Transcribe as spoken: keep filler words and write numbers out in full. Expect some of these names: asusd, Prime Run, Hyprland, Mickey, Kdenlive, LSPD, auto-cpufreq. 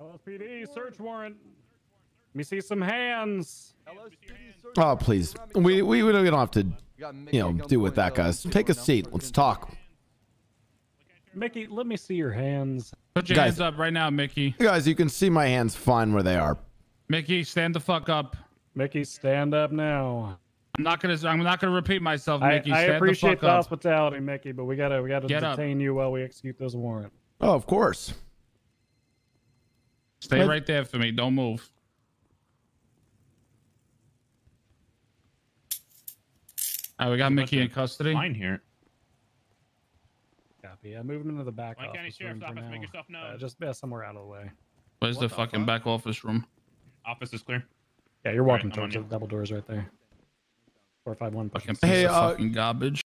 L S P D, search warrant. Let me see some hands. Oh, please. We, we, we don't have to, you know, do with that, guys. Take a seat. Let's talk. Mickey, let me see your hands. Put your guys, hands up right now, Mickey. Guys, you can see my hands fine where they are. Mickey, stand the fuck up. Mickey, stand up now. I'm not gonna. I'm not gonna repeat myself, Mickey. I, I appreciate the, the hospitality, up. Mickey, but we gotta. We gotta Get detain up. you while we execute this warrant. Oh, of course. Stay I, right there for me. Don't move. All right, we got Mickey in custody. Mine here. Copy. I moved him into the back Why office County Sheriff's room office, make yourself known. Uh, just yeah, somewhere out of the way. Where's what the, the fucking fuck? back office room? Office is clear. Yeah, you're walking right, towards the double doors right there. four five one. Fucking hey, uh, fucking garbage.